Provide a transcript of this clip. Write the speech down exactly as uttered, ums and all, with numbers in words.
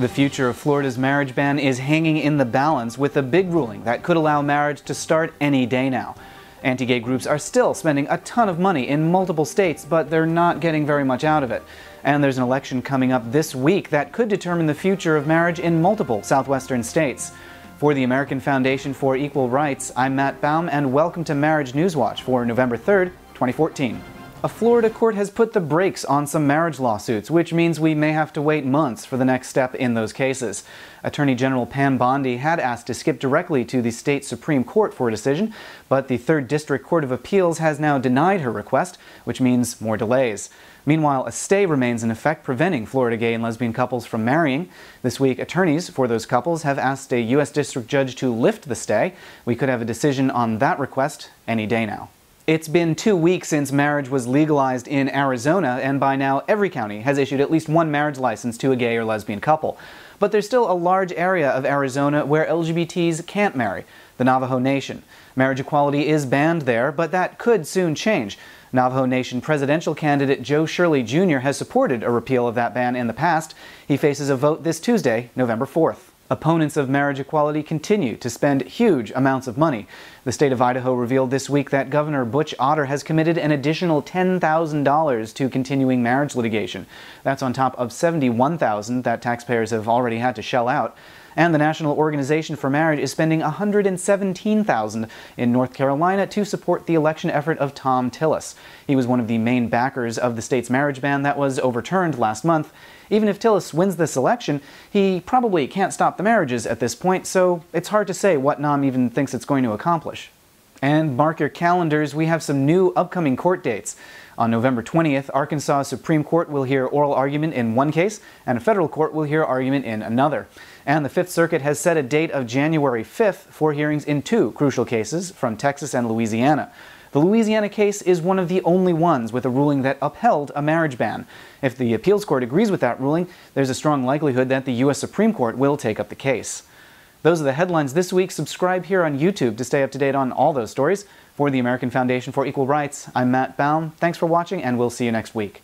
The future of Florida's marriage ban is hanging in the balance with a big ruling that could allow marriage to start any day now. Anti-gay groups are still spending a ton of money in multiple states, but they're not getting very much out of it. And there's an election coming up this week that could determine the future of marriage in multiple southwestern states. For the American Foundation for Equal Rights, I'm Matt Baum, and welcome to Marriage News Watch for November third, twenty fourteen. A Florida court has put the brakes on some marriage lawsuits, which means we may have to wait months for the next step in those cases. Attorney General Pam Bondi had asked to skip directly to the state Supreme Court for a decision, but the Third District Court of Appeals has now denied her request, which means more delays. Meanwhile, a stay remains in effect preventing Florida gay and lesbian couples from marrying. This week, attorneys for those couples have asked a U S District Judge to lift the stay. We could have a decision on that request any day now. It's been two weeks since marriage was legalized in Arizona, and by now every county has issued at least one marriage license to a gay or lesbian couple. But there's still a large area of Arizona where L G B Ts can't marry, the Navajo Nation. Marriage equality is banned there, but that could soon change. Navajo Nation presidential candidate Joe Shirley Junior has supported a repeal of that ban in the past. He faces a vote this Tuesday, November fourth. Opponents of marriage equality continue to spend huge amounts of money. The state of Idaho revealed this week that Governor Butch Otter has committed an additional ten thousand dollars to continuing marriage litigation. That's on top of seventy-one thousand dollars that taxpayers have already had to shell out. And the National Organization for Marriage is spending one hundred seventeen thousand dollars in North Carolina to support the election effort of Tom Tillis. He was one of the main backers of the state's marriage ban that was overturned last month. Even if Tillis wins this election, he probably can't stop the marriages at this point, so it's hard to say what N O M even thinks it's going to accomplish. And mark your calendars, we have some new upcoming court dates. On November twentieth, Arkansas Supreme Court will hear oral argument in one case, and a federal court will hear argument in another. And the Fifth Circuit has set a date of January fifth for hearings in two crucial cases from Texas and Louisiana. The Louisiana case is one of the only ones with a ruling that upheld a marriage ban. If the appeals court agrees with that ruling, there's a strong likelihood that the U S Supreme Court will take up the case. Those are the headlines this week. Subscribe here on YouTube to stay up to date on all those stories. For the American Foundation for Equal Rights, I'm Matt Baum. Thanks for watching, and we'll see you next week.